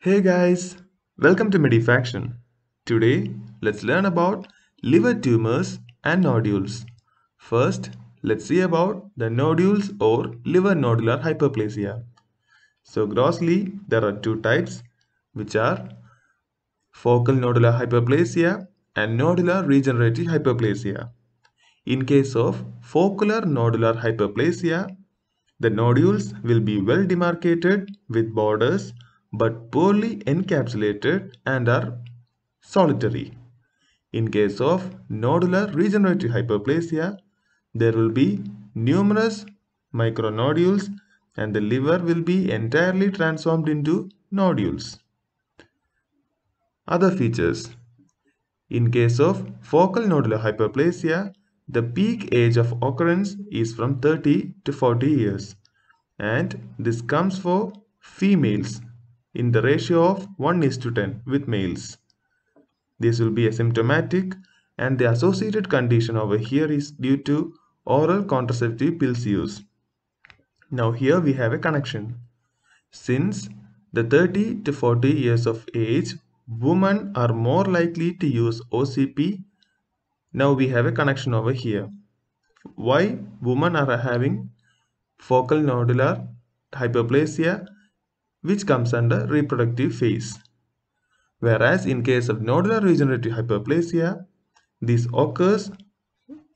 Hey guys, welcome to Medifaction. Today, let's learn about liver tumors and nodules. First, let's see about the nodules or liver nodular hyperplasia. So grossly, there are two types, which are focal nodular hyperplasia and nodular regenerative hyperplasia. In case of focal nodular hyperplasia, the nodules will be well demarcated with borders but poorly encapsulated and are solitary. In case of nodular regenerative hyperplasia, there will be numerous micronodules and the liver will be entirely transformed into nodules. Other features. In case of focal nodular hyperplasia, the peak age of occurrence is from 30 to 40 years and this comes for females in the ratio of 1:10 with males. This will be asymptomatic and the associated condition over here is due to oral contraceptive pills use. Now here we have a connection. Since the 30 to 40 years of age, women are more likely to use OCP. Now we have a connection over here. Why women are having focal nodular hyperplasia, which comes under reproductive phase. Whereas in case of nodular regenerative hyperplasia, this occurs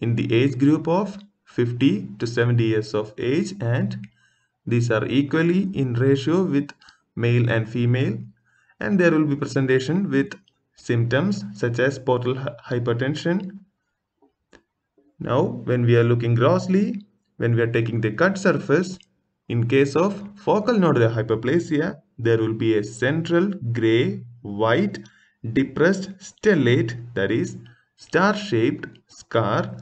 in the age group of 50 to 70 years of age and these are equally in ratio with male and female, and there will be presentation with symptoms such as portal hypertension. Now when we are looking grossly, when we are taking the cut surface, in case of focal nodular hyperplasia, there will be a central grey, white, depressed stellate, that is star-shaped scar.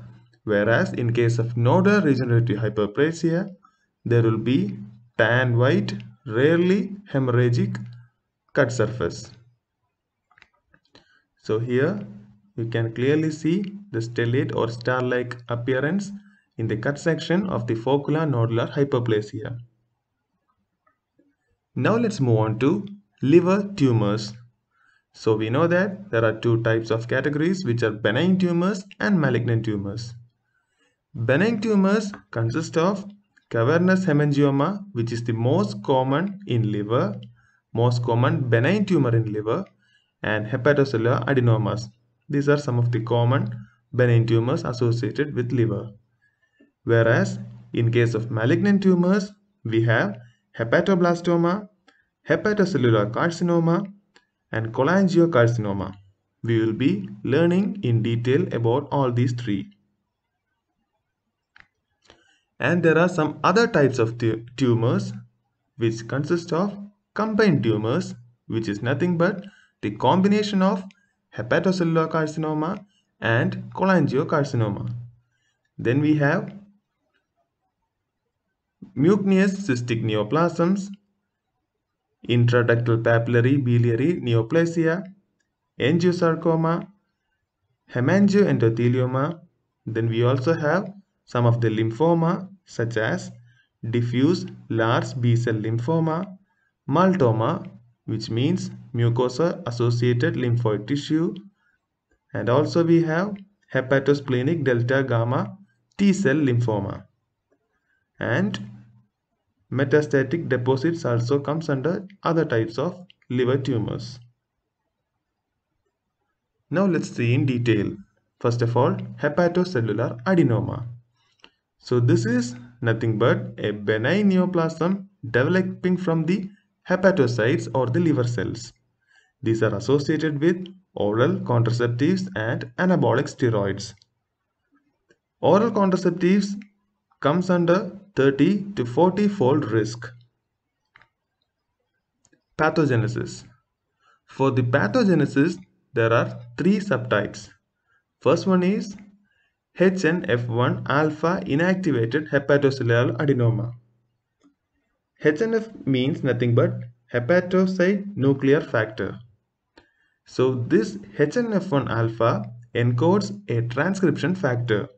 Whereas in case of nodular regenerative hyperplasia, there will be tan white, rarely hemorrhagic cut surface. So here you can clearly see the stellate or star-like appearance in the cut section of the focal nodular hyperplasia. Now let's move on to liver tumors. So we know that there are two types of categories, which are benign tumors and malignant tumors. Benign tumors consist of cavernous hemangioma, which is the most common in liver, most common benign tumor in liver, and hepatocellular adenomas. These are some of the common benign tumors associated with liver. Whereas in case of malignant tumors, we have hepatoblastoma, hepatocellular carcinoma and cholangiocarcinoma. We will be learning in detail about all these three. And there are some other types of tumors which consist of combined tumors, which is nothing but the combination of hepatocellular carcinoma and cholangiocarcinoma. Then we have mucinous cystic neoplasms, intraductal papillary biliary neoplasia, angiosarcoma, hemangioendothelioma. Then we also have some of the lymphoma such as diffuse large B-cell lymphoma, maltoma, which means mucosa associated lymphoid tissue, and also we have hepatosplenic delta gamma T-cell lymphoma, and metastatic deposits also comes under other types of liver tumors. Now let's see in detail. First of all, hepatocellular adenoma. So this is nothing but a benign neoplasm developing from the hepatocytes or the liver cells. These are associated with oral contraceptives and anabolic steroids. Oral contraceptives comes under 30 to 40 fold risk. Pathogenesis. For the pathogenesis, there are three subtypes. First one is HNF1-alpha inactivated hepatocellular adenoma. HNF means nothing but hepatocyte nuclear factor. So this HNF1-alpha encodes a transcription factor.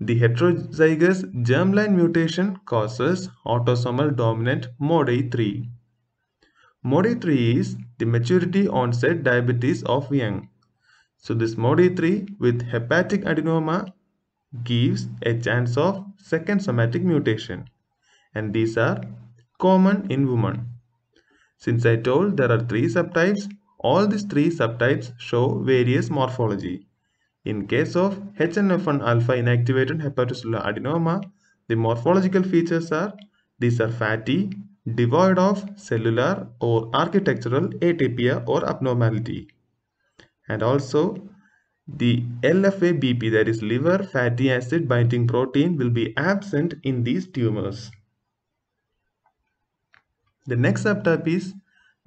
The heterozygous germline mutation causes autosomal dominant MODY3. MODY3 is the maturity onset diabetes of young. So this MODY3 with hepatic adenoma gives a chance of second somatic mutation, and these are common in women. Since I told there are three subtypes, all these three subtypes show various morphology. In case of HNF1-alpha inactivated hepatocellular adenoma, the morphological features are, these are fatty, devoid of cellular or architectural atypia or abnormality. And also, the LFABP, that is liver fatty acid binding protein, will be absent in these tumors. The next subtype is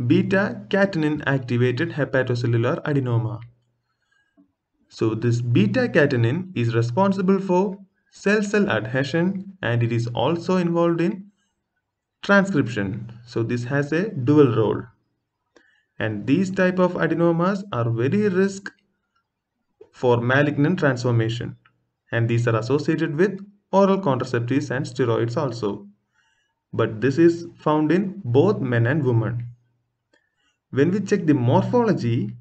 beta-catenin activated hepatocellular adenoma. So this beta-catenin is responsible for cell-cell adhesion, and it is also involved in transcription. So this has a dual role. And these type of adenomas are very risk for malignant transformation. And these are associated with oral contraceptives and steroids also. But this is found in both men and women. When we check the morphology,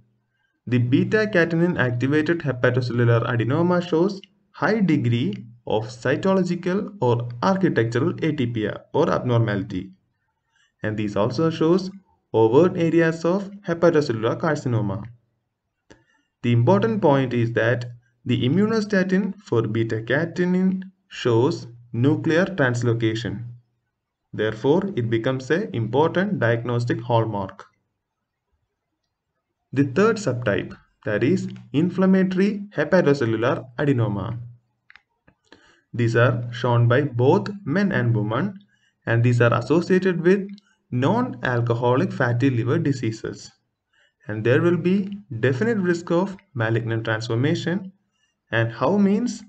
the beta-catenin activated hepatocellular adenoma shows high degree of cytological or architectural atypia or abnormality. And this also shows overt areas of hepatocellular carcinoma. The important point is that the immunostaining for beta-catenin shows nuclear translocation. Therefore, it becomes an important diagnostic hallmark. The third subtype, that is inflammatory hepatocellular adenoma. These are shown by both men and women, and these are associated with non-alcoholic fatty liver diseases. And there will be definite risk of malignant transformation. And how means?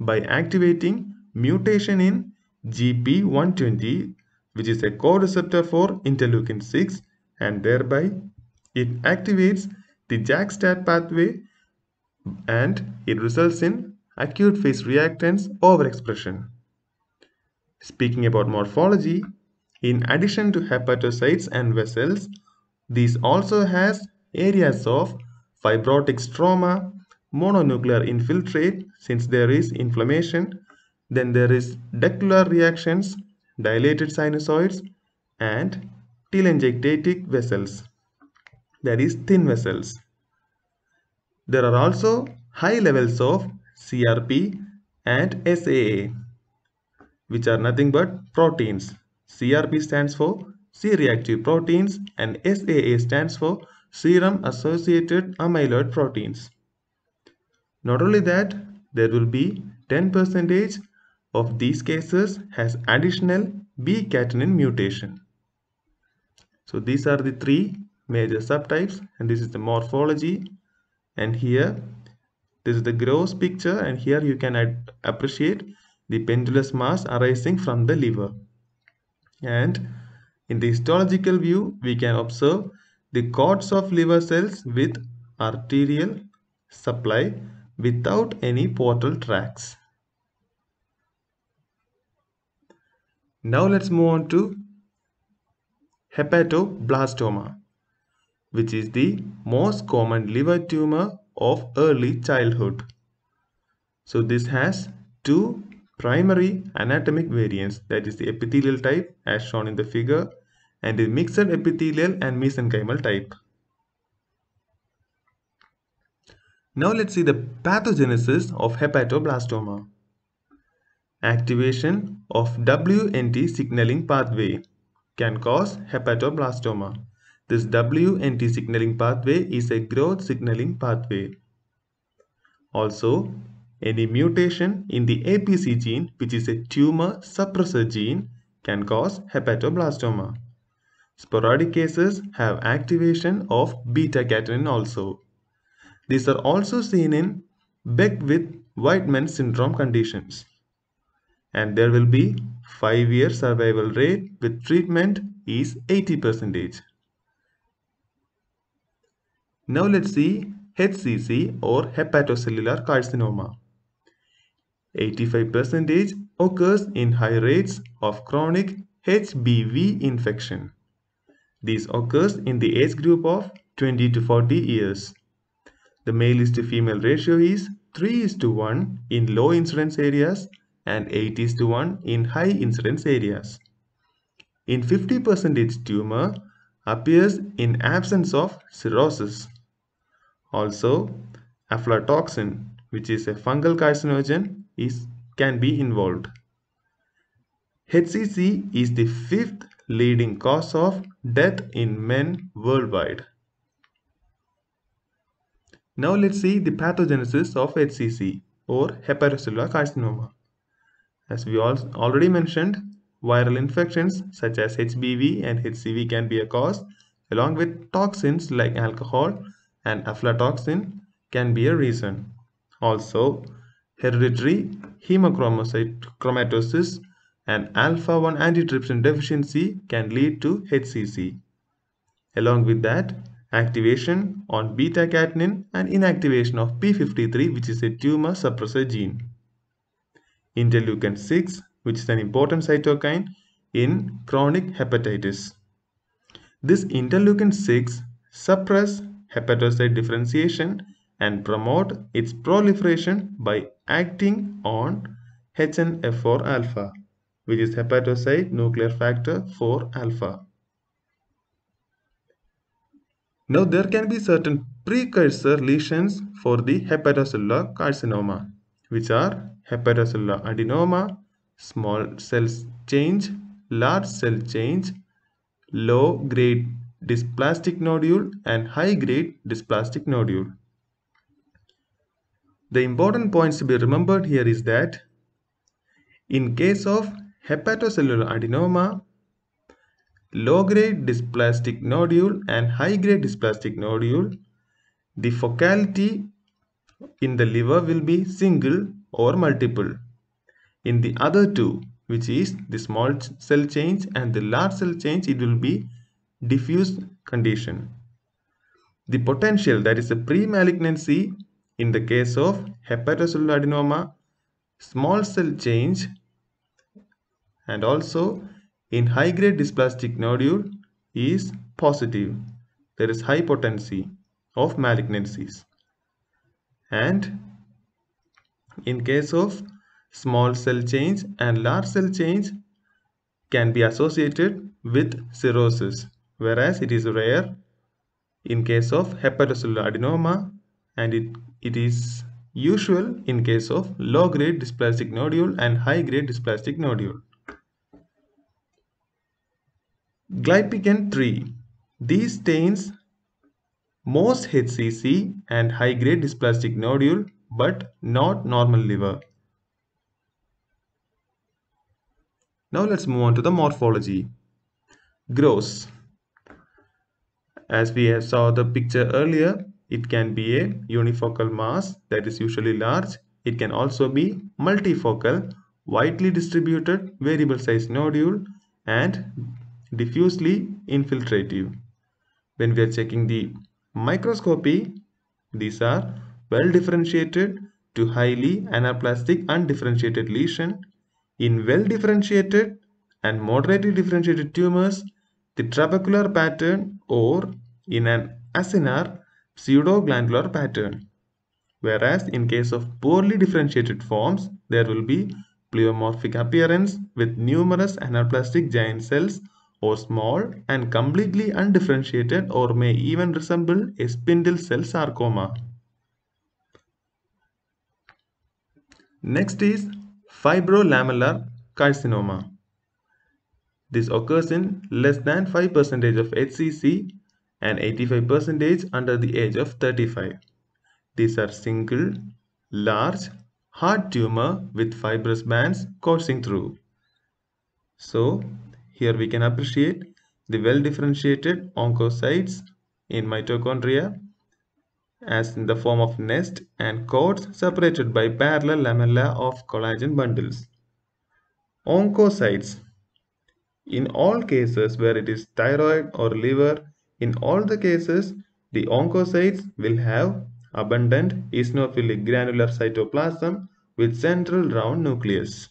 By activating mutation in GP120, which is a co-receptor for interleukin-6, and thereby it activates the JAK-STAT pathway, and it results in acute phase reactants overexpression. Speaking about morphology, in addition to hepatocytes and vessels, this also has areas of fibrotic stroma, mononuclear infiltrate since there is inflammation, then there is ductular reactions, dilated sinusoids, and telangiectatic vessels, that is thin vessels. There are also high levels of CRP and SAA, which are nothing but proteins. CRP stands for C-reactive proteins and SAA stands for serum-associated amyloid proteins. Not only that, there will be 10% of these cases has additional B-catenin mutation. So these are the three major subtypes, and this is the morphology, and here this is the gross picture, and here you can appreciate the pendulous mass arising from the liver. And in the histological view, we can observe the cords of liver cells with arterial supply without any portal tracts. Now let's move on to hepatoblastoma, which is the most common liver tumor of early childhood. So this has two primary anatomic variants, that is the epithelial type as shown in the figure, and the mixed epithelial and mesenchymal type. Now let's see the pathogenesis of hepatoblastoma. Activation of WNT signaling pathway can cause hepatoblastoma. This WNT signaling pathway is a growth signaling pathway. Also, any mutation in the APC gene, which is a tumor suppressor gene, can cause hepatoblastoma. Sporadic cases have activation of beta-catenin also. These are also seen in Beckwith-Wiedemann syndrome conditions. And there will be 5-year survival rate with treatment is 80%. Now let's see HCC or hepatocellular carcinoma. 85% occurs in high rates of chronic HBV infection. This occurs in the age group of 20 to 40 years. The male is to female ratio is 3:1 in low incidence areas and 8:1 in high incidence areas. In 50% tumor appears in absence of cirrhosis. Also, aflatoxin, which is a fungal carcinogen, can be involved. HCC is the fifth leading cause of death in men worldwide. Now let's see the pathogenesis of HCC or hepatocellular carcinoma. As we already mentioned, viral infections such as HBV and HCV can be a cause, along with toxins like alcohol and aflatoxin can be a reason. Also, hereditary hemochromatosis and alpha 1 antitrypsin deficiency can lead to HCC. Along with that, activation on beta-catenin and inactivation of P53, which is a tumor suppressor gene. Interleukin-6, which is an important cytokine in chronic hepatitis. This interleukin-6 suppresses hepatocyte differentiation and promote its proliferation by acting on HNF1-alpha, which is hepatocyte nuclear factor 4-alpha. Now there can be certain precursor lesions for the hepatocellular carcinoma, which are hepatocellular adenoma, small cell change, large cell change, low grade dysplastic nodule and high grade dysplastic nodule. The important points to be remembered here is that in case of hepatocellular adenoma, low-grade dysplastic nodule and high-grade dysplastic nodule, the focality in the liver will be single or multiple. In the other two, which is the small cell change and the large cell change, it will be diffuse condition. The potential, that is a pre-malignancy, in the case of hepatocellular adenoma, small cell change and also in high-grade dysplastic nodule is positive. There is high potency of malignancies. And in case of small cell change and large cell change can be associated with cirrhosis, whereas it is rare in case of hepatocellular adenoma and it is usual in case of low-grade dysplastic nodule and high-grade dysplastic nodule. Glypican 3. These stains most HCC and high-grade dysplastic nodule but not normal liver. Now let's move on to the morphology. Gross. As we have saw the picture earlier, it can be a unifocal mass that is usually large. It can also be multifocal, widely distributed, variable size nodule and diffusely infiltrative. When we are checking the microscopy, these are well differentiated to highly anaplastic undifferentiated lesion. In well differentiated and moderately differentiated tumors, the trabecular pattern or in an acinar pseudoglandular pattern, whereas in case of poorly differentiated forms, there will be pleomorphic appearance with numerous anaplastic giant cells or small and completely undifferentiated or may even resemble a spindle cell sarcoma. Next is fibrolamellar carcinoma. This occurs in less than 5% of HCC and 85% under the age of 35. These are single, large, hard tumor with fibrous bands coursing through. So, here we can appreciate the well-differentiated oncocytes in mitochondria as in the form of nest and cords separated by parallel lamella of collagen bundles. Oncocytes, in all cases where it is thyroid or liver, in all the cases, the oncocytes will have abundant eosinophilic granular cytoplasm with central round nucleus.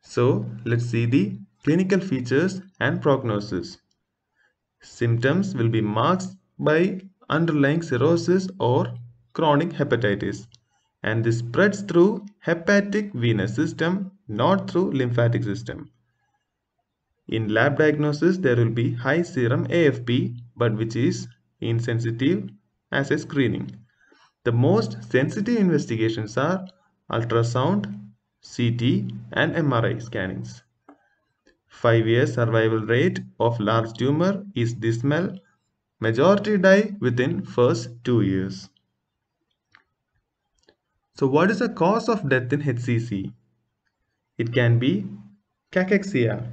So let's see the clinical features and prognosis. Symptoms will be marked by underlying cirrhosis or chronic hepatitis, and this spreads through hepatic venous system, not through lymphatic system. In lab diagnosis, there will be high serum AFP, but which is insensitive as a screening. The most sensitive investigations are ultrasound, CT and MRI scannings. 5-year survival rate of large tumor is dismal. Majority die within first 2 years. So what is the cause of death in HCC? It can be cachexia.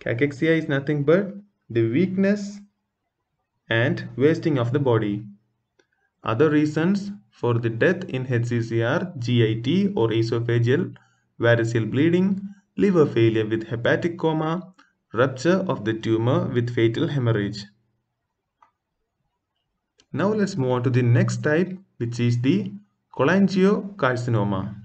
Cachexia is nothing but the weakness and wasting of the body. Other reasons for the death in HCC are GIT or esophageal, variceal bleeding, liver failure with hepatic coma, rupture of the tumor with fatal hemorrhage. Now let's move on to the next type, which is the cholangiocarcinoma.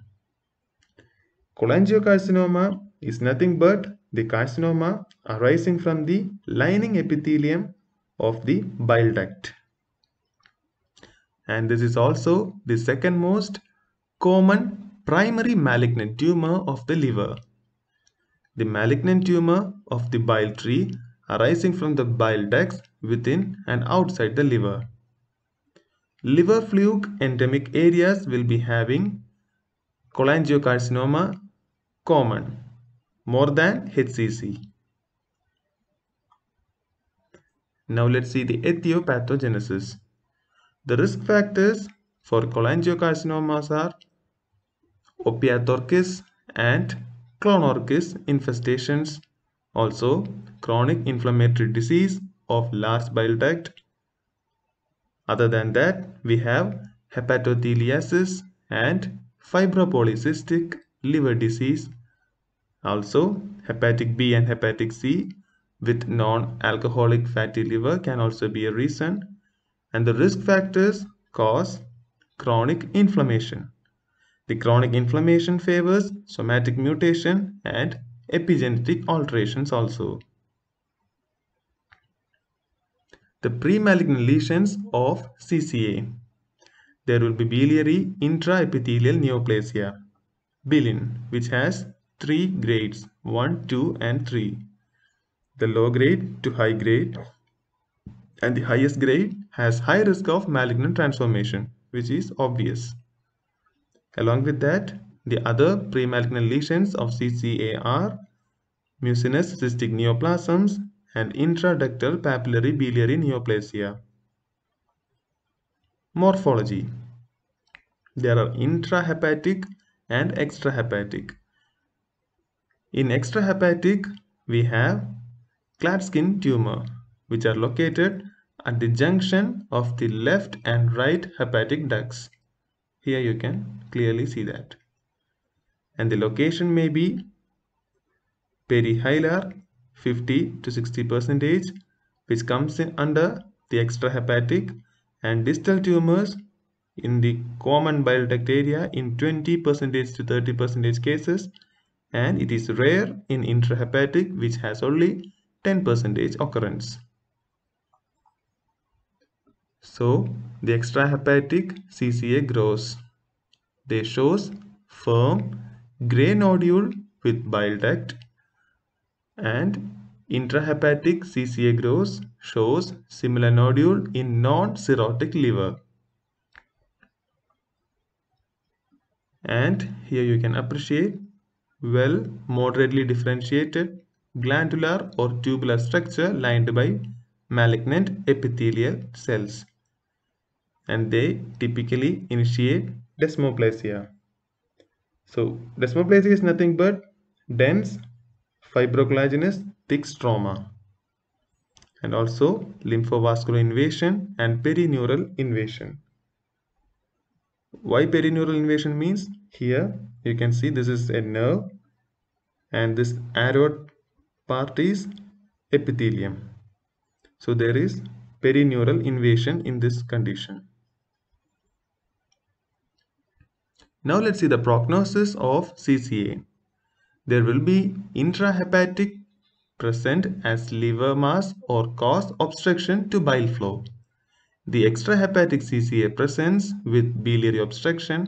Cholangiocarcinoma is nothing but the carcinoma arising from the lining epithelium of the bile duct, and this is also the second most common primary malignant tumor of the liver. The malignant tumor of the bile tree arising from the bile ducts within and outside the liver. Liver fluke endemic areas will be having cholangiocarcinoma common more than HCC. Now let's see the etiopathogenesis. The risk factors for cholangiocarcinomas are opiatorchis and clonorchis infestations, also chronic inflammatory disease of large bile duct. Other than that, we have hepatotheliasis and fibropolycystic liver disease, also hepatic B and hepatic C with non-alcoholic fatty liver can also be a reason. And the risk factors cause chronic inflammation. The chronic inflammation favors somatic mutation and epigenetic alterations also. The pre-malignant lesions of CCA. There will be biliary intraepithelial neoplasia, bilin, which has 3 grades, 1, 2 and 3. The low grade to high grade, and the highest grade has high risk of malignant transformation, which is obvious. Along with that, the other pre-malignant lesions of CCA are mucinous cystic neoplasms and intraductal papillary biliary neoplasia. Morphology. There are intrahepatic and extrahepatic. In extrahepatic, we have Klatskin tumor, which are located at the junction of the left and right hepatic ducts. Here you can clearly see that. And the location may be perihilar 50 to 60%, which comes in under the extrahepatic, and distal tumors in the common bile duct area in 20% to 30% cases, and it is rare in intrahepatic, which has only 10% occurrence. So the extrahepatic CCA grows. They shows firm gray nodule with bile duct, and intrahepatic CCA grows shows similar nodule in non-cirrhotic liver. And here you can appreciate well moderately differentiated glandular or tubular structure lined by malignant epithelial cells, and they typically initiate desmoplasia. So desmoplasia is nothing but dense fibrocollagenous thick stroma, and also lymphovascular invasion and perineural invasion. Why perineural invasion means, here you can see this is a nerve and this arrowed part is epithelium. So there is perineural invasion in this condition. Now let's see the prognosis of CCA. There will be intrahepatic present as liver mass or cause obstruction to bile flow. The extrahepatic CCA presents with biliary obstruction,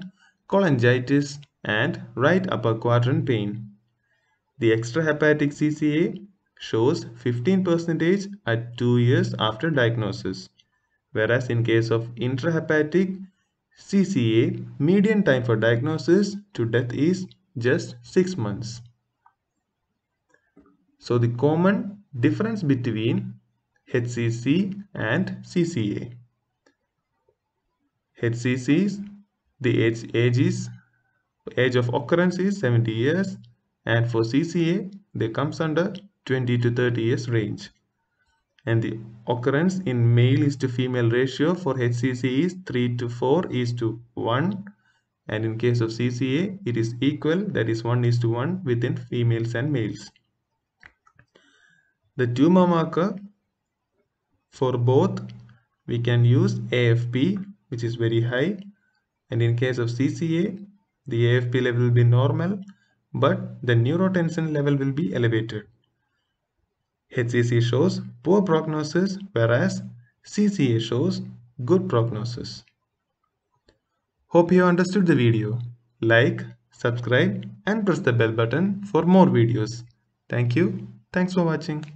cholangitis, and right upper quadrant pain. The extrahepatic CCA shows 15% at 2 years after diagnosis, whereas in case of intrahepatic CCA, median time for diagnosis to death is just 6 months. So the common difference between HCC and CCA. HCCs, the age of occurrence is 70 years, and for CCA, they comes under 20 to 30 years range. And the occurrence in male is to female ratio for HCC is 3 to 4 is to 1, and in case of CCA it is equal, that is 1 is to 1, within females and males. The tumor marker for both we can use AFP, which is very high, and in case of CCA the AFP level will be normal but the neurotensin level will be elevated. HCC shows poor prognosis, whereas CCA shows good prognosis. Hope you understood the video. Like, subscribe, and press the bell button for more videos. Thank you. Thanks for watching.